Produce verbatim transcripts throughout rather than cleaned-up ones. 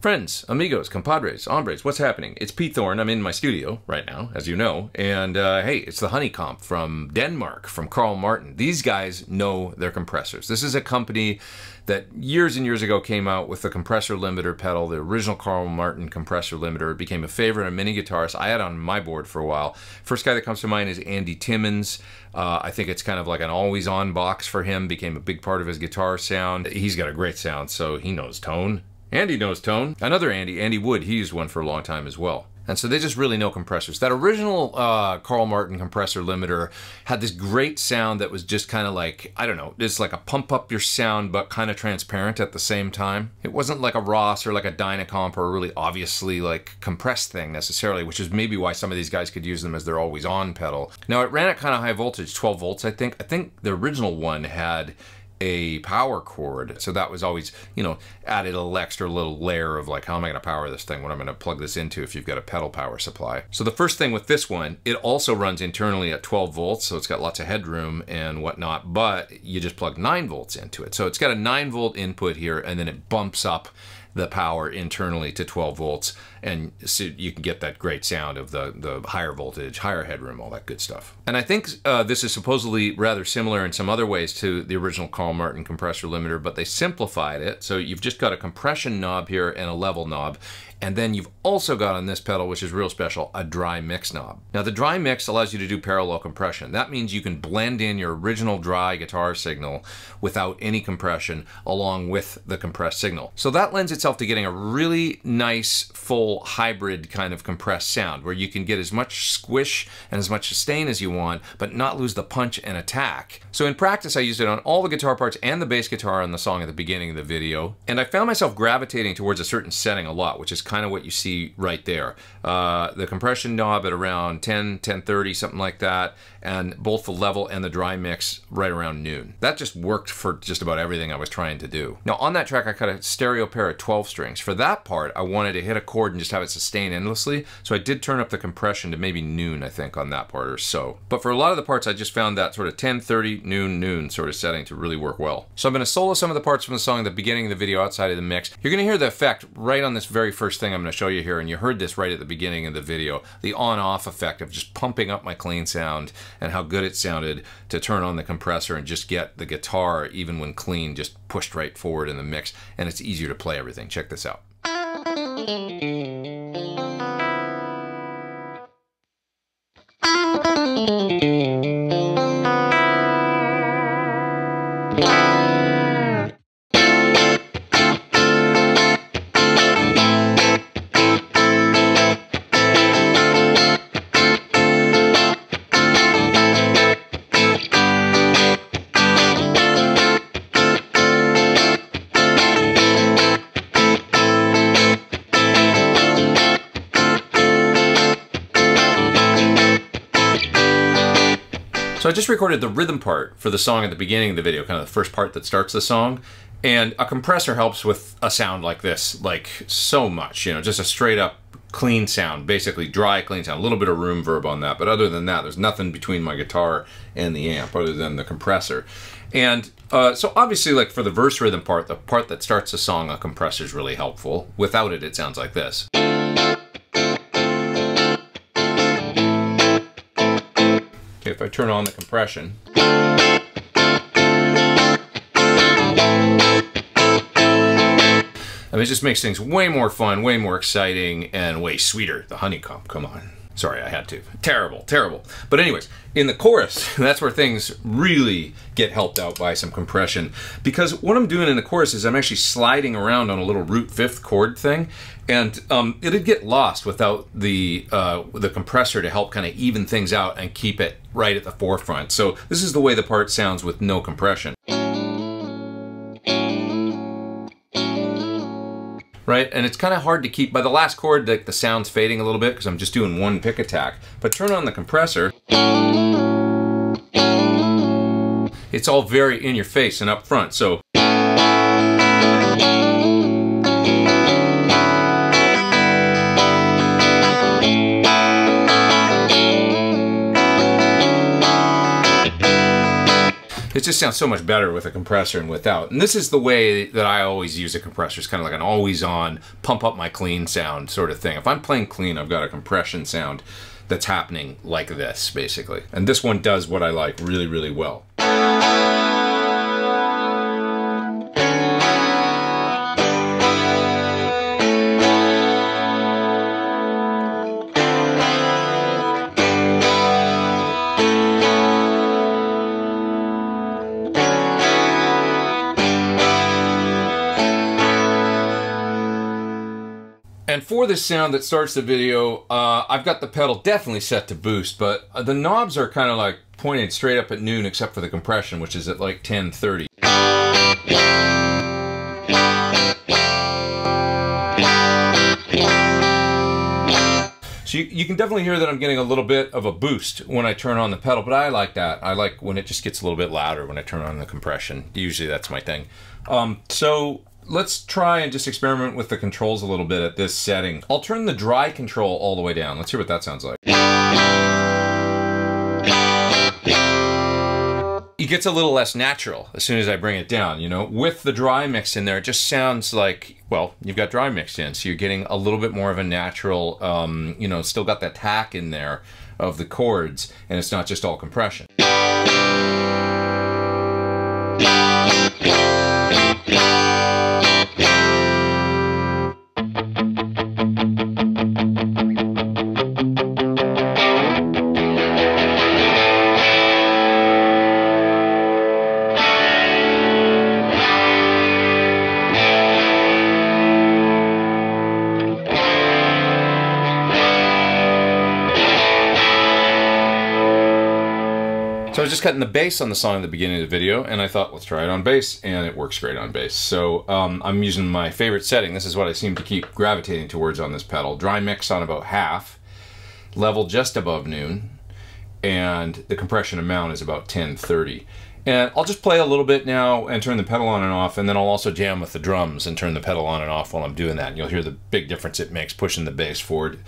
Friends, amigos, compadres, hombres, what's happening? It's Pete Thorn. I'm in my studio right now, as you know, and uh, hey, it's the Honeycomp from Denmark, from Carl Martin. These guys know their compressors. This is a company that years and years ago came out with the compressor limiter pedal, the original Carl Martin compressor limiter. It became a favorite of many guitarists. I had it on my board for a while. First guy that comes to mind is Andy Timmons. Uh, I think it's kind of like an always-on box for him, became a big part of his guitar sound. He's got a great sound, so he knows tone. Andy knows tone. Another Andy, Andy Wood, he used one for a long time as well. And so they just really know compressors. That original uh, Carl Martin compressor limiter had this great sound that was just kind of like, I don't know, it's like a pump up your sound, but kind of transparent at the same time. It wasn't like a Ross or like a Dynacomp or a really obviously like compressed thing necessarily, which is maybe why some of these guys could use them as their always on pedal. Now it ran at kind of high voltage, twelve volts, I think. I think the original one had a power cord, so that was always, you know, added a little extra little layer of like, how am I going to power this thing, what am I going to plug this into if you've got a pedal power supply. So the first thing with this one, it also runs internally at twelve volts, so it's got lots of headroom and whatnot, but you just plug nine volts into it. So it's got a nine volt input here, and then it bumps up the power internally to twelve volts, and so you can get that great sound of the, the higher voltage, higher headroom, all that good stuff. And I think uh, this is supposedly rather similar in some other ways to the original Carl Martin compressor limiter, but they simplified it. So you've just got a compression knob here and a level knob. And then you've also got on this pedal, which is real special, a dry mix knob. Now the dry mix allows you to do parallel compression. That means you can blend in your original dry guitar signal without any compression along with the compressed signal. So that lends itself to getting a really nice full hybrid kind of compressed sound where you can get as much squish and as much sustain as you want, but not lose the punch and attack. So in practice, I used it on all the guitar parts and the bass guitar on the song at the beginning of the video. And I found myself gravitating towards a certain setting a lot, which is kind of what you see right there. Uh, the compression knob at around ten, ten thirty, something like that, and both the level and the dry mix right around noon. That just worked for just about everything I was trying to do. Now on that track, I cut a stereo pair of twelve strings. For that part, I wanted to hit a chord and just have it sustain endlessly, so I did turn up the compression to maybe noon, I think, on that part or so. But for a lot of the parts, I just found that sort of ten thirty, noon, noon sort of setting to really work well. So I'm gonna solo some of the parts from the song at the beginning of the video outside of the mix. You're gonna hear the effect right on this very first thing I'm going to show you here, and you heard this right at the beginning of the video, the on-off effect of just pumping up my clean sound and how good it sounded to turn on the compressor and just get the guitar, even when clean, just pushed right forward in the mix, and it's easier to play everything. Check this out. So I just recorded the rhythm part for the song at the beginning of the video, kind of the first part that starts the song. And a compressor helps with a sound like this, like so much, you know, just a straight up clean sound, basically dry, clean sound, a little bit of room verb on that. But other than that, there's nothing between my guitar and the amp other than the compressor. And uh, so obviously, like for the verse rhythm part, the part that starts the song, a compressor is really helpful. Without it, it sounds like this. Okay, if I turn on the compression. I mean, it just makes things way more fun, way more exciting, and way sweeter. The Honeycomp, come on. Sorry, I had to. Terrible, terrible. But anyways, in the chorus, that's where things really get helped out by some compression. Because what I'm doing in the chorus is I'm actually sliding around on a little root fifth chord thing. And um, it'd get lost without the uh, the compressor to help kind of even things out and keep it right at the forefront. So this is the way the part sounds with no compression. Right? And it's kind of hard to keep, by the last chord, like the sound's fading a little bit because I'm just doing one pick attack. But turn on the compressor. It's all very in your face and up front. So it just sounds so much better with a compressor and without. And this is the way that I always use a compressor. It's kind of like an always-on, pump-up-my-clean sound sort of thing. If I'm playing clean, I've got a compression sound that's happening like this, basically. And this one does what I like really, really well. And for this sound that starts the video, uh, I've got the pedal definitely set to boost, but the knobs are kind of like pointed straight up at noon except for the compression, which is at like ten thirty. So you, you can definitely hear that I'm getting a little bit of a boost when I turn on the pedal, but I like that. I like when it just gets a little bit louder when I turn on the compression. Usually that's my thing. Um, so. Let's try and just experiment with the controls a little bit at this setting. I'll turn the dry control all the way down. Let's hear what that sounds like. It gets a little less natural as soon as I bring it down, you know? With the dry mix in there, it just sounds like, well, you've got dry mixed in, so you're getting a little bit more of a natural, um, you know, still got that tack in there of the chords, and it's not just all compression. So I was just cutting the bass on the song at the beginning of the video, and I thought, let's try it on bass, and it works great on bass. So um, I'm using my favorite setting. This is what I seem to keep gravitating towards on this pedal. Dry mix on about half, level just above noon, and the compression amount is about ten thirty. And I'll just play a little bit now and turn the pedal on and off, and then I'll also jam with the drums and turn the pedal on and off while I'm doing that. And you'll hear the big difference it makes pushing the bass forward.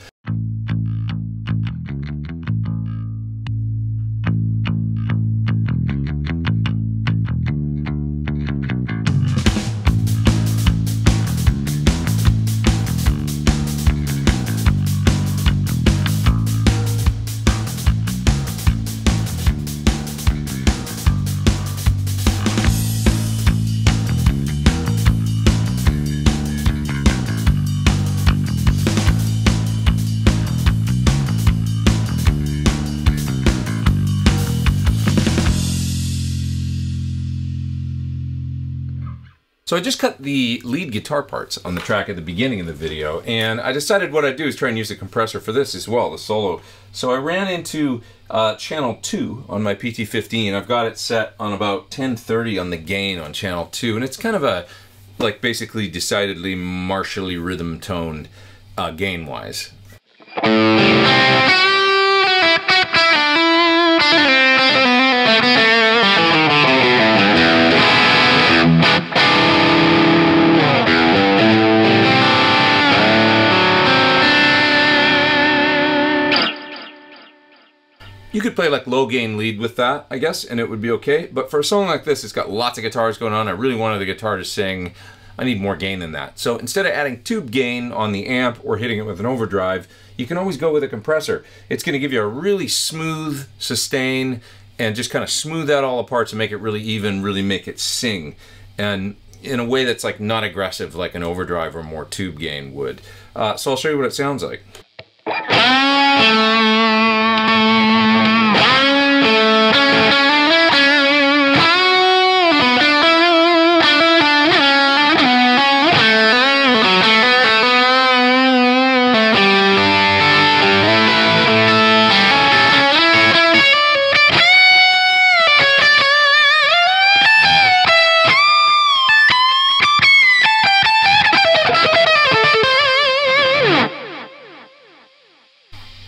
So I just cut the lead guitar parts on the track at the beginning of the video, and I decided what I'd do is try and use the compressor for this as well, the solo. So I ran into uh, channel two on my P T fifteen. I've got it set on about ten thirty on the gain on channel two, and it's kind of a, like basically decidedly martially rhythm toned uh, gain-wise. could play like low gain lead with that, I guess, and it would be okay. But for a song like this, it's got lots of guitars going on. I really wanted the guitar to sing. I need more gain than that. So instead of adding tube gain on the amp or hitting it with an overdrive, you can always go with a compressor. It's going to give you a really smooth sustain and just kind of smooth that all apart to make it really even, really make it sing. And in a way that's like not aggressive like an overdrive or more tube gain would. Uh, so I'll show you what it sounds like.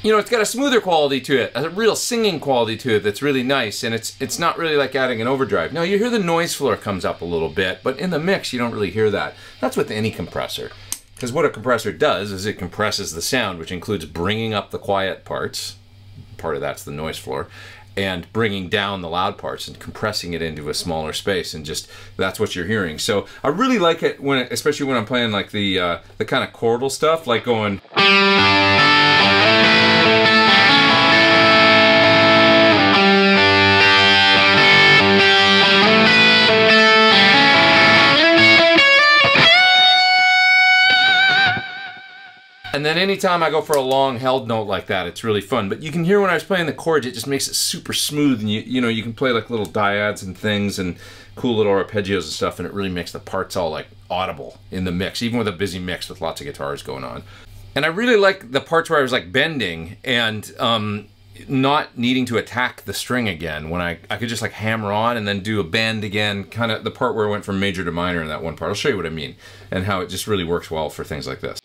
You know, it's got a smoother quality to it, a real singing quality to it that's really nice, and it's it's not really like adding an overdrive. Now, you hear the noise floor comes up a little bit, but in the mix, you don't really hear that. That's with any compressor, because what a compressor does is it compresses the sound, which includes bringing up the quiet parts, part of that's the noise floor, and bringing down the loud parts and compressing it into a smaller space, and just that's what you're hearing. So I really like it, when, especially when I'm playing like the, uh, the kind of chordal stuff, like going... And then anytime I go for a long held note like that, it's really fun. But you can hear when I was playing the chords, it just makes it super smooth. And you, you know, you can play like little dyads and things and cool little arpeggios and stuff. And it really makes the parts all like audible in the mix, even with a busy mix with lots of guitars going on. And I really like the parts where I was like bending and um, not needing to attack the string again. When I, I could just like hammer on and then do a bend again, kind of the part where I went from major to minor in that one part. I'll show you what I mean and how it just really works well for things like this.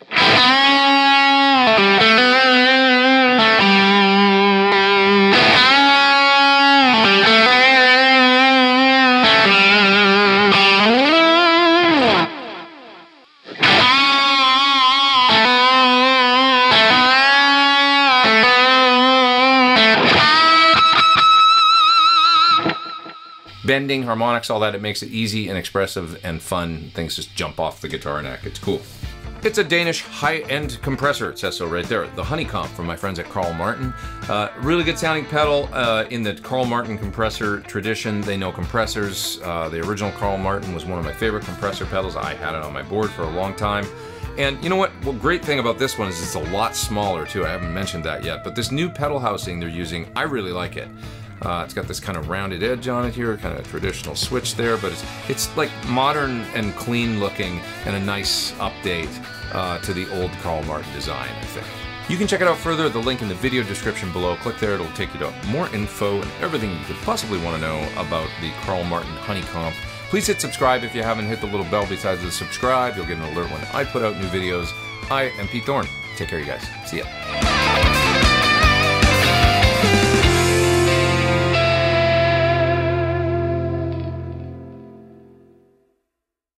Bending, harmonics, all that, it makes it easy and expressive and fun. Things just jump off the guitar neck. It's cool. It's a Danish high-end compressor, it says so right there. The Honeycomp from my friends at Carl Martin. Uh, really good sounding pedal uh, in the Carl Martin compressor tradition. They know compressors. Uh, the original Carl Martin was one of my favorite compressor pedals. I had it on my board for a long time. And you know what? Well, great thing about this one is it's a lot smaller too. I haven't mentioned that yet, but this new pedal housing they're using, I really like it. Uh, it's got this kind of rounded edge on it here, kind of a traditional switch there, but it's, it's like modern and clean looking and a nice update uh, to the old Carl Martin design, I think. You can check it out further, the link in the video description below. Click there, it'll take you to more info and everything you could possibly want to know about the Carl Martin Honeycomp. Please hit subscribe if you haven't. Hit the little bell besides the subscribe. You'll get an alert when I put out new videos. I am Pete Thorn. Take care, you guys. See ya.